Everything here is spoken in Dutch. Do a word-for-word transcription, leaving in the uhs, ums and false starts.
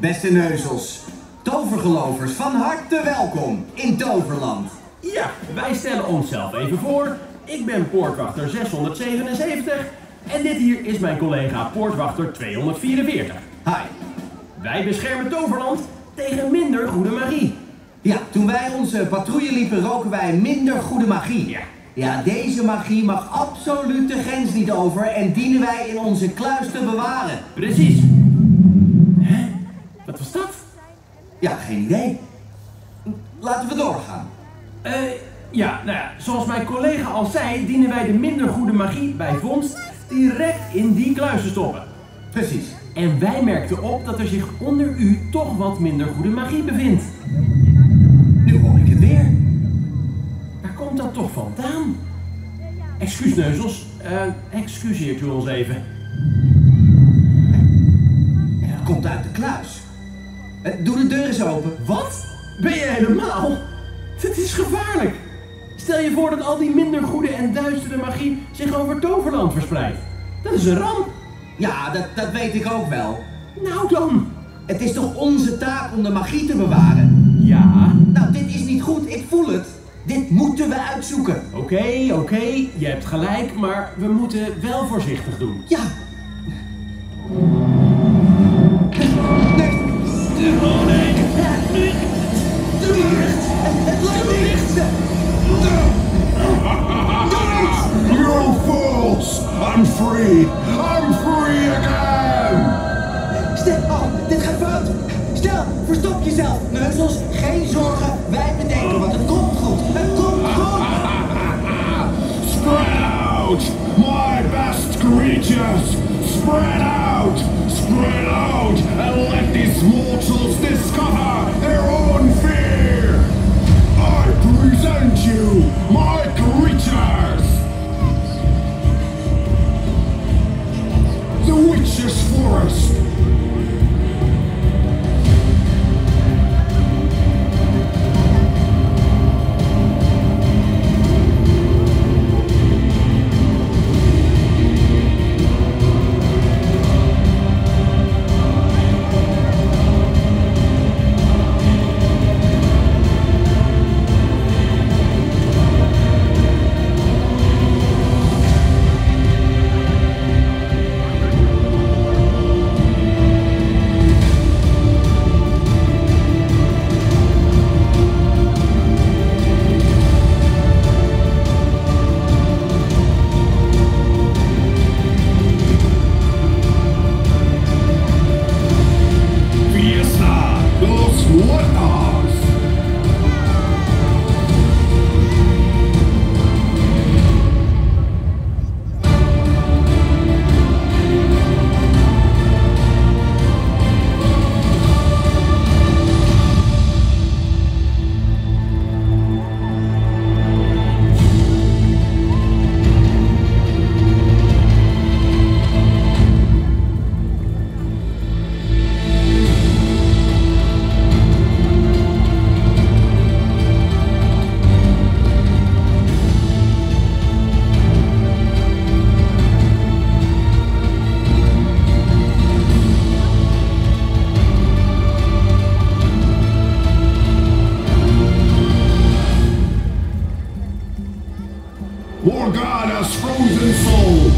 Beste neuzels, tovergelovers, van harte welkom in Toverland. Ja, wij stellen onszelf even voor. Ik ben Poortwachter zeshonderdzevenenzeventig en dit hier is mijn collega Poortwachter tweehonderdvierenveertig. Hi. Wij beschermen Toverland tegen minder goede magie. Ja, toen wij onze patrouille liepen roken wij minder goede magie. Ja. Ja, deze magie mag absoluut de grens niet over en dienen wij in onze kluis te bewaren. Precies. Wat was dat? Ja, geen idee. Laten we doorgaan. Eh, uh, ja, nou ja, zoals mijn collega al zei, dienen wij de minder goede magie bij vondst direct in die kluis te stoppen. Precies. En wij merkten op dat er zich onder u toch wat minder goede magie bevindt. Nu hoor ik het weer. Waar komt dat toch vandaan? Excuus, neuzels. Uh, excuseert u ons even. Het komt uit de kluis. Doe de deur eens open. Wat? Ben je helemaal? Dit is gevaarlijk. Stel je voor dat al die minder goede en duistere magie zich over Toverland verspreidt. Dat is een ramp. Ja, dat, dat weet ik ook wel. Nou dan. Het is toch onze taak om de magie te bewaren? Ja. Nou, dit is niet goed. Ik voel het. Dit moeten we uitzoeken. Oké, okay, oké. Okay. Je hebt gelijk, maar we moeten wel voorzichtig doen. Ja. I'm free! I'm free again! Stel, oh, dit gaat fout! Stel, verstop jezelf! Neuzels, geen zorgen, wij bedenken wat. Het komt goed! Het komt goed! Spread out! My best creatures! Spread out! Spread out! And let these mortals discover their own fear! I present you, my creatures! The Witch's Forest! Morgana's frozen soul